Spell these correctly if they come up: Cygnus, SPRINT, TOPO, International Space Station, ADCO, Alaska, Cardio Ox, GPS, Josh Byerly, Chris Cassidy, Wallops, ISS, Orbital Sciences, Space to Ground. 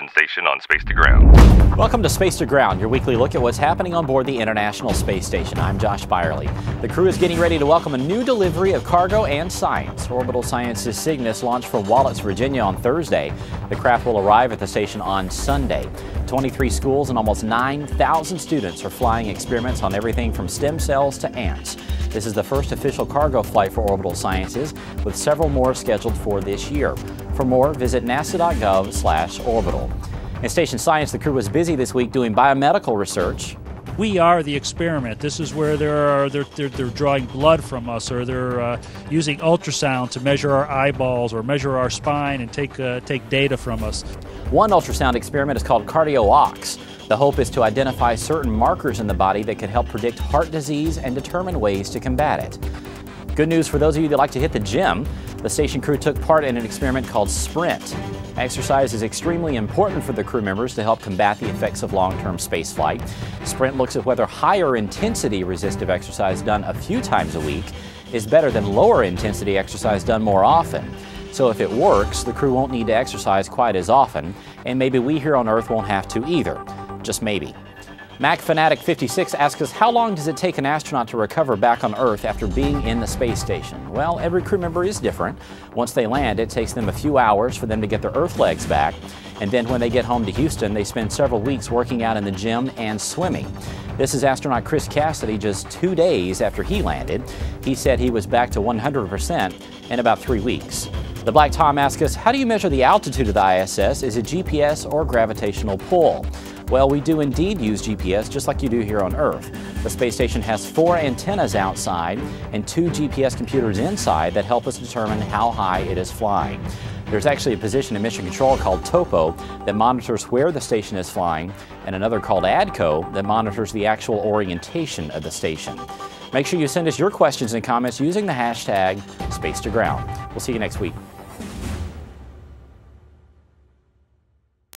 Mission Station on Space to Ground. Welcome to Space to Ground, your weekly look at what's happening on board the International Space Station. I'm Josh Byerly. The crew is getting ready to welcome a new delivery of cargo and science. Orbital Sciences' Cygnus launched from Wallops, Virginia on Thursday. The craft will arrive at the station on Sunday. 23 schools and almost 9,000 students are flying experiments on everything from stem cells to ants. This is the first official cargo flight for Orbital Sciences, with several more scheduled for this year. For more, visit nasa.gov/orbital. In Station Science, the crew was busy this week doing biomedical research. We are the experiment. This is where they're drawing blood from us, or they're using ultrasound to measure our eyeballs or measure our spine and take data from us. One ultrasound experiment is called Cardio Ox. The hope is to identify certain markers in the body that could help predict heart disease and determine ways to combat it. Good news for those of you that like to hit the gym. The station crew took part in an experiment called SPRINT. Exercise is extremely important for the crew members to help combat the effects of long-term space flight. SPRINT looks at whether higher intensity resistive exercise done a few times a week is better than lower intensity exercise done more often. So if it works, the crew won't need to exercise quite as often, and maybe we here on Earth won't have to either. Just maybe. MacFanatic56 asks us, how long does it take an astronaut to recover back on Earth after being in the space station? Well, every crew member is different. Once they land, it takes them a few hours for them to get their Earth legs back. And then when they get home to Houston, they spend several weeks working out in the gym and swimming. This is astronaut Chris Cassidy just 2 days after he landed. He said he was back to 100% in about 3 weeks. The Black Tom asks us, how do you measure the altitude of the ISS? Is it GPS or gravitational pull? Well, we do indeed use GPS, just like you do here on Earth. The space station has 4 antennas outside and 2 GPS computers inside that help us determine how high it is flying. There's actually a position in Mission Control called TOPO that monitors where the station is flying, and another called ADCO that monitors the actual orientation of the station. Make sure you send us your questions and comments using the hashtag #SpaceToGround. We'll see you next week.